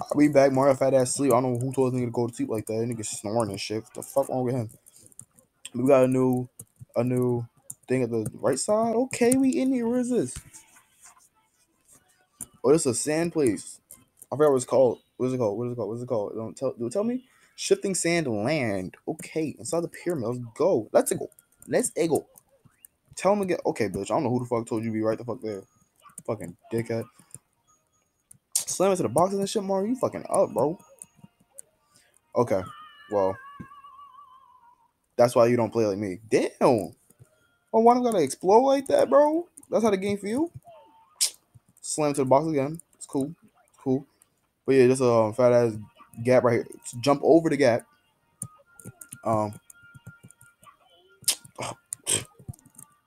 I'll be back, Mario fat ass sleep. I don't know who told this nigga to go to sleep like that. That nigga snoring and shit. What the fuck wrong with him? We got a new thing at the right side. Okay, we in here. Where is this? Oh, this is a sand place. I forgot what it's called. What is it called? Don't tell me. Shifting Sand Land. Okay, inside the pyramid. Let's go. Let's go. Tell him again. Okay, bitch. I don't know who the fuck told you to be right the fuck there. Fucking dickhead. Slam into the boxes and shit, Mario. You fucking up, bro. Okay. Well. That's why you don't play like me. Damn. Oh, why don't I gotta explode like that, bro? That's how the game feel. Slam to the box again. It's cool. Cool. But yeah, just a fat ass gap right here. Let's jump over the gap.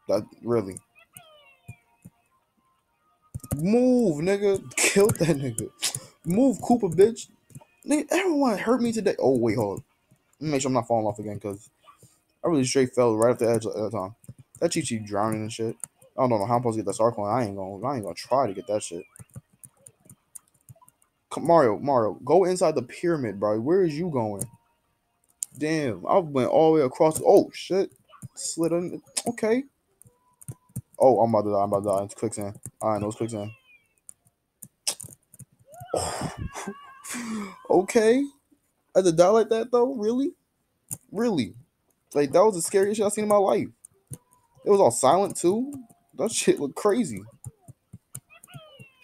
That really. Move, nigga. Kill that nigga. Move, Koopa, bitch. Nigga, everyone hurt me today. Oh, wait, hold on. Let me make sure I'm not falling off again, because I really straight fell right off the edge at that time. That Chi-Chi drowning and shit. I don't know how I'm supposed to get that star coin. I ain't gonna try to get that shit. Come, Mario, go inside the pyramid, bro. Where is you going? Damn, I went all the way across. Oh, shit. Slid in. Okay. Oh, I'm about to die. It's quicksand. I know it's quicksand. Okay. I had to die like that, though? Really? Really? Like, that was the scariest shit I've seen in my life. It was all silent, too. That shit looked crazy.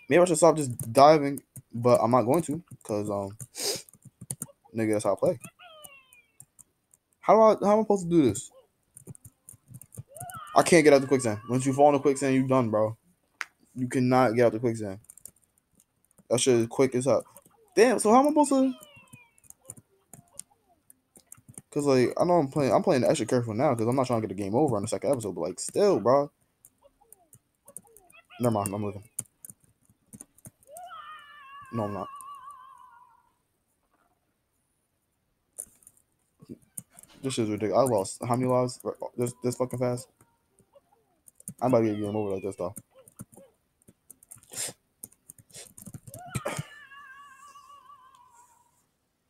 Maybe I should stop just diving, but I'm not going to, because, nigga, that's how I play. How am I supposed to do this? I can't get out the quicksand. Once you fall in the quicksand, you done, bro. You cannot get out the quicksand. That shit is quick as hell. Damn, so how am I supposed to... Because, like, I know I'm playing extra careful now because I'm not trying to get the game over on the second episode, but, like, still, bro. Never mind, I'm looking. No, I'm not. This is ridiculous. I lost how many lives this fucking fast? I'm about to get a game over like this, though.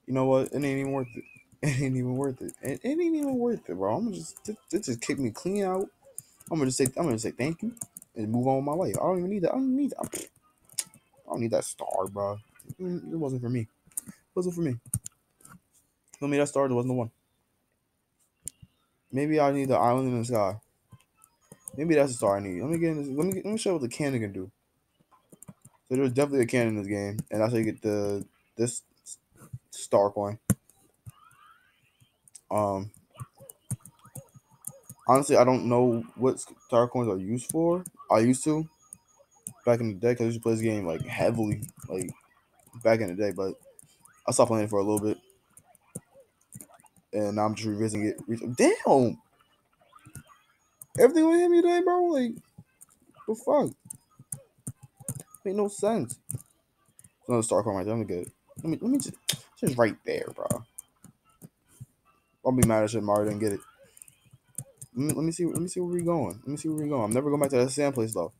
You know what? It ain't even worth it. It ain't even worth it, bro. I'm just it just kicked me clean out. I'm gonna say thank you and move on with my life. I don't even need that. I don't need that star, bro. It wasn't for me. No, me that star. It wasn't the one. Maybe I need the island in the sky. Maybe that's the star I need. Let me show you what the cannon can do. So there's definitely a cannon in this game, and that's how you get this star coin. Honestly, I don't know what star coins are used for. I used to back in the day because I used to play this game like heavily, like back in the day. But I stopped playing it for a little bit, and now I'm just revisiting it. Damn, everything went hit me today, bro. Like, the fuck, make no sense. There's another star coin right there. I'm gonna get it. Let me just right there, bro. I'll be mad at shit Mario didn't get it. Let me see where we going. I'm never going back to that sand place though.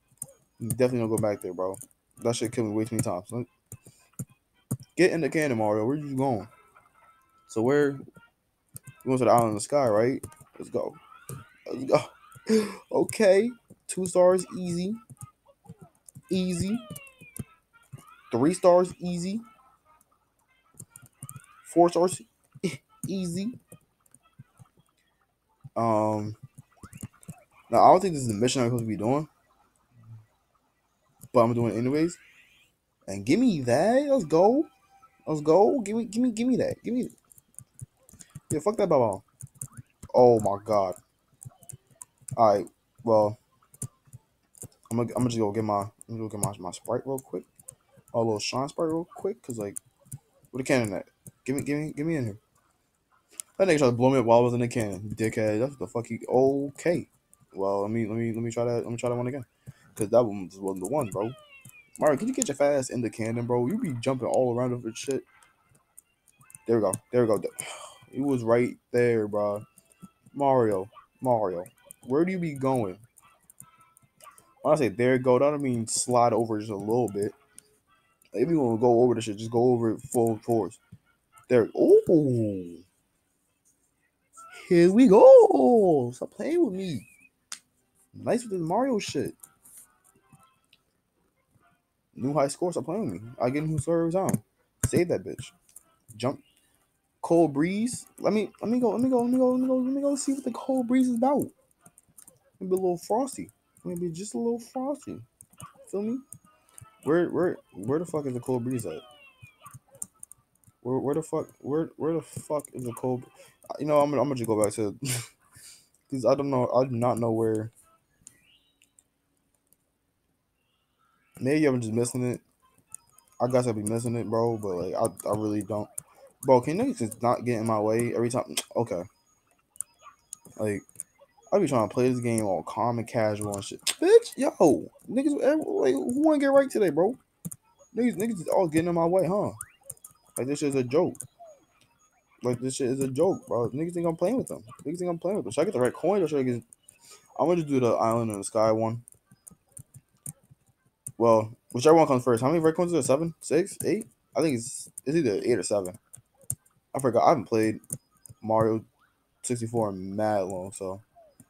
I'm definitely don't go back there, bro. That shit killed me way too many times. Get in the cannon, Mario. Where you going? So where you going to the island in the sky, right? Let's go. Okay. 2 stars, easy. Easy. 3 stars, easy. 4 stars, easy. Now I don't think this is the mission I'm supposed to be doing, but I'm doing it anyways. And give me that. Let's go. Give me that. Yeah, fuck that bubble. Oh my god. All right. Well, I'm gonna just go get my sprite real quick. A little shine sprite real quick, cause like, with a cannon at? Give me in here. That nigga tried to blow me up while I was in the cannon, dickhead. That's what the fuck he. Okay, well let me try that. Let me try that one again, cause that one wasn't the one, bro. Mario, can you get your fat ass in the cannon, bro? You be jumping all around over shit. There we go. It was right there, bro. Mario, where do you be going? When I say there you go, that don't mean slide over just a little bit. If you want to go over this shit, just go over it full force. There. Oh. Here we go. Stop playing with me. Nice with this Mario shit. New high score. Stop playing with me. I get who serves on. Save that bitch. Jump. Cold breeze. Let me go see what the cold breeze is about. Maybe a little frosty. Maybe just a little frosty. Feel me? Where the fuck is the cold breeze at? Where the fuck is the cold? You know, I'm gonna just go back to because I do not know where. Maybe I'm just missing it. I guess I'll be missing it, bro. But like I really don't. Bro, can niggas just not get in my way every time? Okay. Like, I be trying to play this game all calm and casual and shit. Bitch, yo. Niggas, like, who wanna get right today, bro? Niggas is all getting in my way, huh? Like, this shit is a joke. Like, this shit is a joke, bro. Niggas think I'm playing with them. Should I get the right coin or should I get... I'm gonna do the Island in the Sky one. Well, whichever one comes first. How many red coins are there? 7? 6? 8? I think it's either 8 or 7. I forgot. I haven't played Mario 64 in mad long, so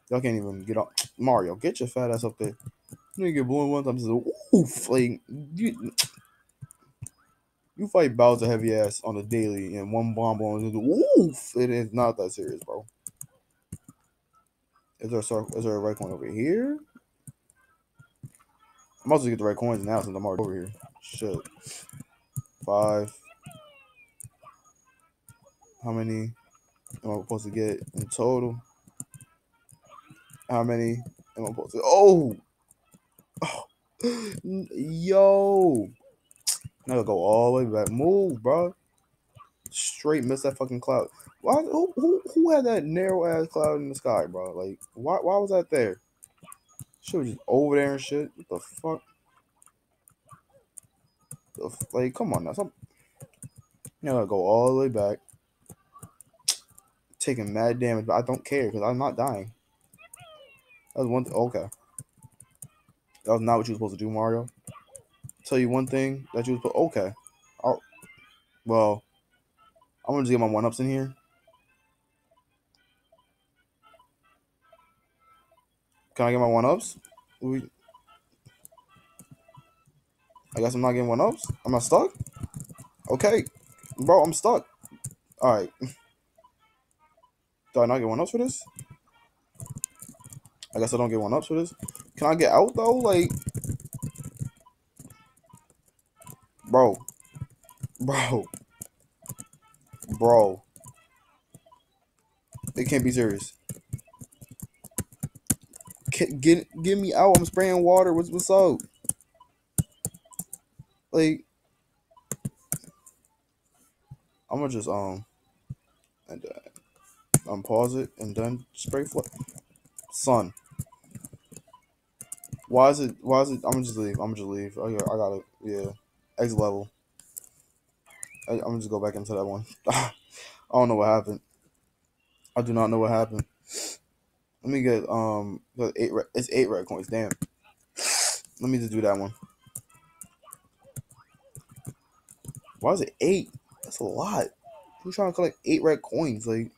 y'all can't even get up. Mario, get your fat ass up there. You ain't get blown one time. Oof, like you fight Bowser heavy ass on the daily, and one bomb on just oof. It is not that serious, bro. Is there a right coin over here? I'm also get the right coins now since I'm already over here. Shit, 5. How many am I supposed to get in total? How many am I supposed to? Oh! Yo! Now I go all the way back. Move, bro. Straight miss that fucking cloud. Why? Who had that narrow ass cloud in the sky, bro? Like, why was that there? Shit was just over there and shit. What the fuck? Like, come on now. Now I gotta go all the way back. Taking mad damage, but I don't care because I'm not dying. That was one thing. Okay. That was not what you were supposed to do, Mario. Tell you one thing that you was supposed. Okay. Well, I'm gonna just get my one ups in here. Can I get my one ups? I guess I'm not getting one ups. Am I stuck? Okay, bro, I'm stuck. All right. Do I not get one ups for this? I guess I don't get one ups for this. Can I get out though? Like, bro. It can't be serious. Get me out! I'm spraying water. What's up? Like, I'm gonna just and. Unpause it and then spray flood. Son, why is it I'm gonna just leave. I gotta yeah, exit level. I'm gonna just go back into that one. I don't know what happened. I do not know what happened. Let me get it's 8 red coins, damn. Let me just do that one. Why is it 8? That's a lot. Who's trying to collect 8 red coins? Like,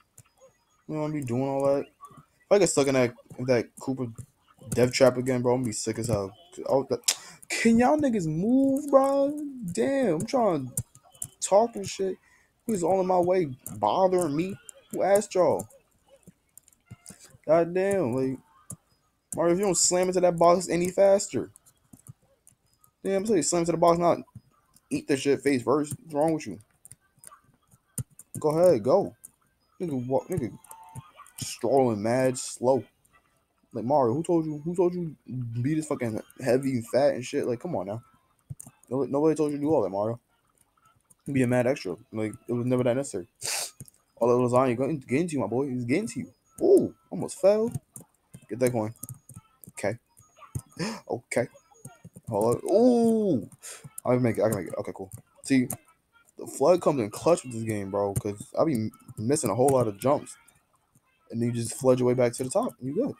you know, I'm gonna be doing all that. If I get stuck in that Koopa death trap again, bro, I'm gonna be sick as hell. Can y'all niggas move, bro? Damn, I'm trying to talk and shit. He's all in my way, bothering me. Who asked y'all? Goddamn, like, Mario, if you don't slam into that box any faster. Damn, so you slam into the box, not eat the shit face first. What's wrong with you? Go ahead, go. Nigga strolling mad slow. Like, Mario, who told you be this fucking heavy and fat and shit? Like, come on now. Nobody told you to do all that, Mario. Be a mad extra. Like, it was never that necessary. All that lasagna getting to you, my boy. He's getting to you. Oh, almost fell. Get that coin. Okay. Okay. Hold on. Oh, I can make it. Okay, cool. See, the flood comes in clutch with this game, bro, because I'll be missing a whole lot of jumps. And then you just flood your way back to the top. You good.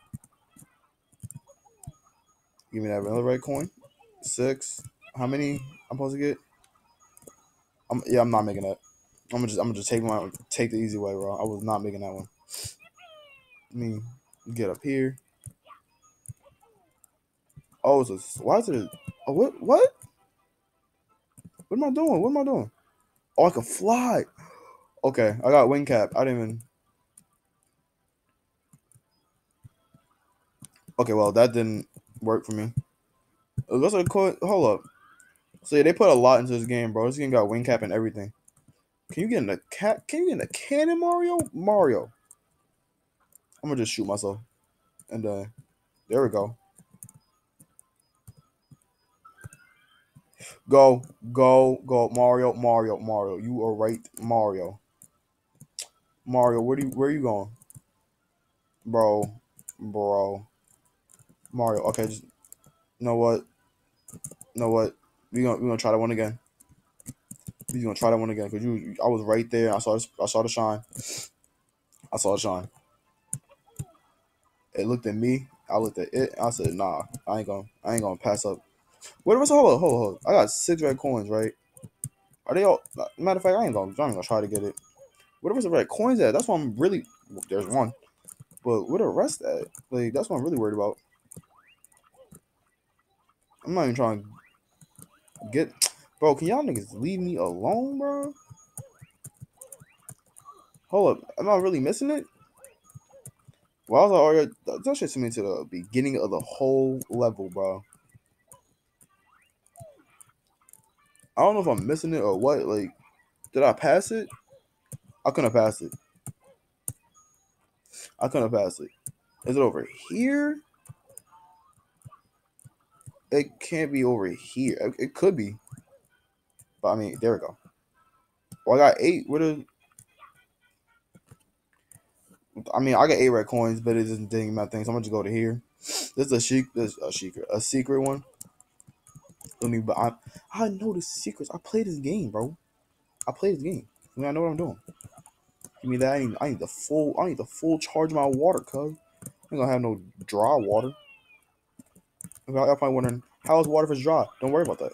Give me that another red coin. 6. How many I'm supposed to get? Yeah, I'm not making that. I'm gonna just take the easy way, bro. I was not making that one. Let me get up here. Oh, it's a, why is it? Oh, what? What am I doing? What am I doing? Oh, I can fly. Okay, I got wing cap. I didn't even. Okay, well that didn't work for me. Those are cool. Hold up. So yeah, they put a lot into this game, bro. This game got wing cap and everything. Can you get in the cat? Can you get in the cannon, Mario? Mario. I'm gonna just shoot myself, and there we go. Go, go, go, Mario, Mario, Mario. You are right, Mario. Mario, where you going, bro? Mario, okay, just you know what? We gonna try that one again. We gonna try that one again because I was right there. I saw the shine. I saw the shine. It looked at me. I looked at it. I said, nah, I ain't gonna pass up. What was hold up. I got 6 red coins, right? Are they all? Matter of fact, I'm gonna try to get it. Where was the red coins at? That's what I'm really. There's one, but where the rest at? Like that's what I'm really worried about. I'm not even trying to get. Bro, can y'all niggas leave me alone, bro? Hold up, am I really missing it? Why was I already? That shit sent me to the beginning of the whole level, bro. I don't know if I'm missing it or what. Like, did I pass it? I couldn't have passed it. I couldn't have passed it. Is it over here? It can't be over here. It could be. But, I mean, there we go. Well, I got 8. I got 8 red coins, but it doesn't ding my thing. So, I'm going to just go to here. This is a secret one. I mean, but I know the secrets. I play this game, bro. I play this game. I mean, I know what I'm doing. Give me that. I need to full charge my water, cuz. I ain't gonna have no dry water. Y'all probably wondering, how is water if it's dry? Don't worry about that.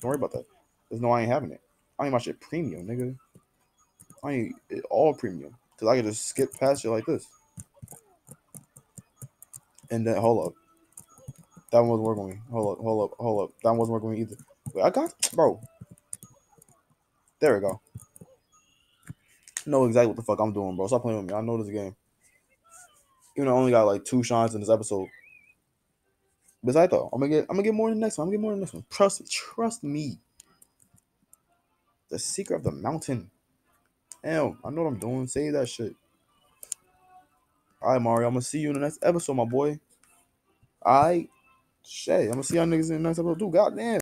Don't worry about that. There's no, I ain't having it. I need my shit premium, nigga. I need it all premium. Cause I can just skip past it like this. And then, hold up. That one wasn't working on me. Hold up. That one wasn't working on me either. Wait, I got, bro. There we go. I know exactly what the fuck I'm doing, bro. Stop playing with me. I know this game. Even though I only got like 2 shines in this episode. Besides though, I'm gonna get more in the next one. Trust me. The secret of the mountain. Damn, I know what I'm doing. Save that shit. Alright, Mario. I'm gonna see you in the next episode, my boy. Alright. Shit, I'm gonna see y'all niggas in the next episode, dude. Goddamn.